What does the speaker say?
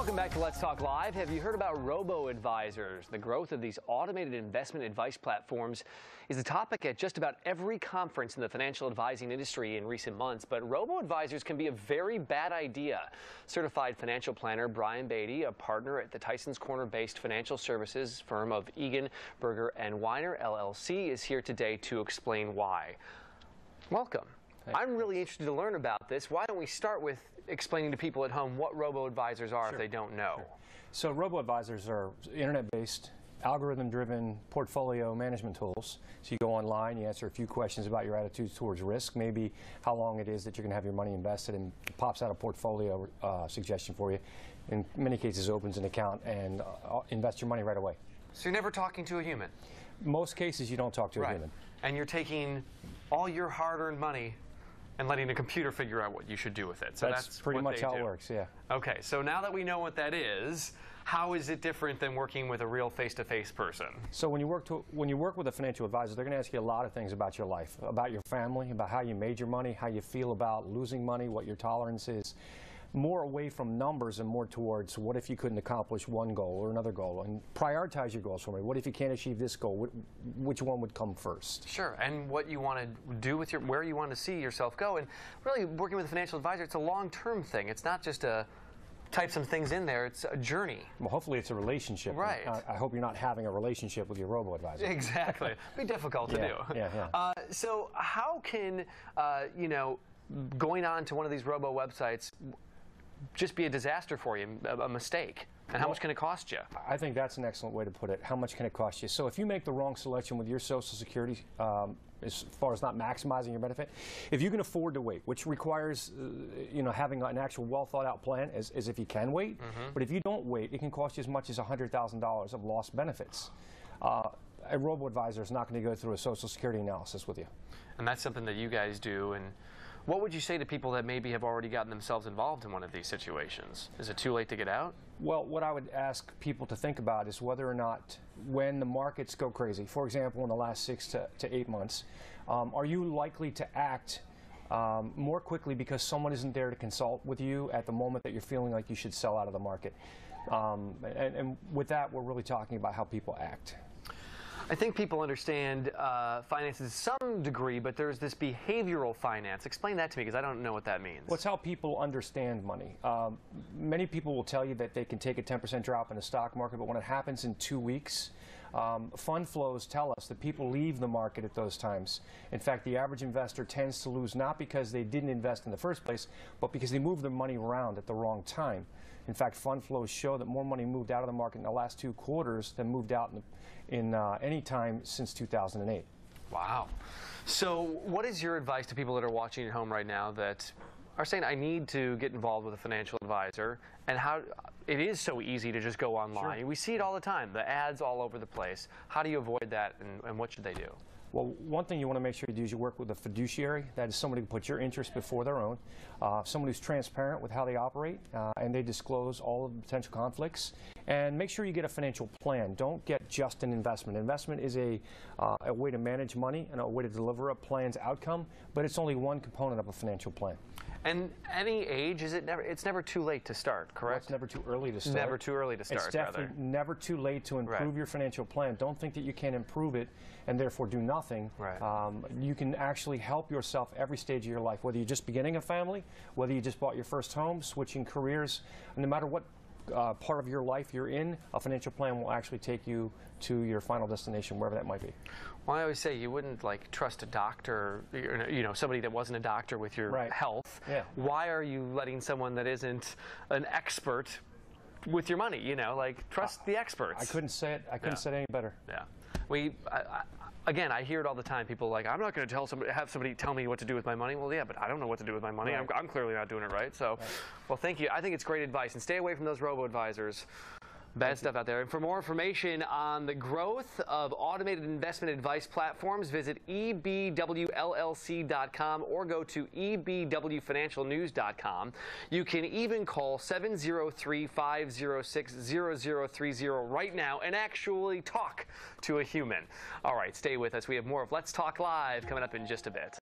Welcome back to Let's Talk Live. Have you heard about robo-advisors? The growth of these automated investment advice platforms is a topic at just about every conference in the financial advising industry in recent months, but robo-advisors can be a very bad idea. Certified financial planner Bryan Beatty, a partner at the Tysons Corner-based financial services firm of Egan, Berger & Weiner, LLC, is here today to explain why. Welcome. I'm really interested to learn about this. Why don't we start with explaining to people at home what robo-advisors are if they don't know. So robo-advisors are internet-based, algorithm-driven portfolio management tools. So you go online, you answer a few questions about your attitudes towards risk, maybe how long it is that you're going to have your money invested, and it pops out a portfolio suggestion for you. In many cases, opens an account and invests your money right away. So you're never talking to a human? Most cases, you don't talk to a human. And you're taking all your hard-earned money and letting a computer figure out what you should do with it. So that's pretty much how it works, yeah. Okay, so now that we know what that is, how is it different than working with a real face-to-face person? So when you work with a financial advisor, they're going to ask you a lot of things about your life, about your family, about how you made your money, how you feel about losing money, what your tolerance is. More away from numbers and more towards what if you couldn't accomplish one goal or another goal, and prioritize your goals for me. What if you can't achieve this goal? Which one would come first? Sure, and what you want to do with your, where you want to see yourself go. And really working with a financial advisor, it's a long-term thing. It's not just a type some things in there, it's a journey. Well, hopefully it's a relationship. Right. I hope you're not having a relationship with your robo-advisor. Exactly. It'd be difficult to do. Yeah. So how can, you know, going on to one of these robo websites just be a disaster for you, a mistake? And how much can it cost you? I think that's an excellent way to put it. How much can it cost you? So if you make the wrong selection with your Social Security, as far as not maximizing your benefit, if you can afford to wait, which requires you know, having an actual well-thought-out plan as if you can wait, but if you don't wait, it can cost you as much as $100,000 of lost benefits. A robo-advisor is not going to go through a Social Security analysis with you. And that's something that you guys do. And what would you say to people that maybe have already gotten themselves involved in one of these situations? Is it too late to get out? Well, what I would ask people to think about is whether or not when the markets go crazy, for example, in the last 6 to 8 months, are you likely to act more quickly because someone isn't there to consult with you at the moment that you're feeling like you should sell out of the market? And with that, we're really talking about how people act. I think people understand finance to some degree, but there's this behavioral finance. Explain that to me, because I don't know what that means. Well, it's how people understand money. Many people will tell you that they can take a 10% drop in the stock market, but when it happens in 2 weeks, fund flows tell us that people leave the market at those times. In fact, the average investor tends to lose not because they didn't invest in the first place, but because they moved their money around at the wrong time. In fact, fund flows show that more money moved out of the market in the last 2 quarters than moved out in any time since 2008. Wow. So what is your advice to people that are watching at home right now that are saying, I need to get involved with a financial advisor, and how it is so easy to just go online? Sure. We see it all the time, the ads all over the place. How do you avoid that, and what should they do? Well, one thing you want to make sure you do is you work with a fiduciary. That is somebody who puts your interests before their own, somebody who's transparent with how they operate, and they disclose all of the potential conflicts. And make sure you get a financial plan. Don't get just an investment. Investment is a way to manage money and a way to deliver a plan's outcome, but it's only one component of a financial plan. And any age, is it never? It's never too late to start, correct? Well, it's never too early to start. Never too early to start. It's definitely never too late to improve your financial plan. Don't think that you can't improve it and therefore do nothing. Right. You can actually help yourself every stage of your life, whether you're just beginning a family, whether you just bought your first home, switching careers, no matter what part of your life you're in, a financial plan will actually take you to your final destination, wherever that might be. Well, I always say you wouldn't like trust a doctor, you know, somebody that wasn't a doctor with your health. Yeah. Why are you letting someone that isn't an expert with your money? You know, like trust the experts. I couldn't say it. I couldn't say it any better. Yeah. Again, I hear it all the time. People are like, I'm not going to have somebody tell me what to do with my money. Well, yeah, but I don't know what to do with my money. I'm clearly not doing it right. So, well, thank you. I think it's great advice. And stay away from those robo-advisors. Bad stuff out there. And for more information on the growth of automated investment advice platforms, visit EBWLLC.com or go to EBWFinancialNews.com. You can even call 703-506-0030 right now and actually talk to a human. All right, stay with us. We have more of Let's Talk Live coming up in just a bit.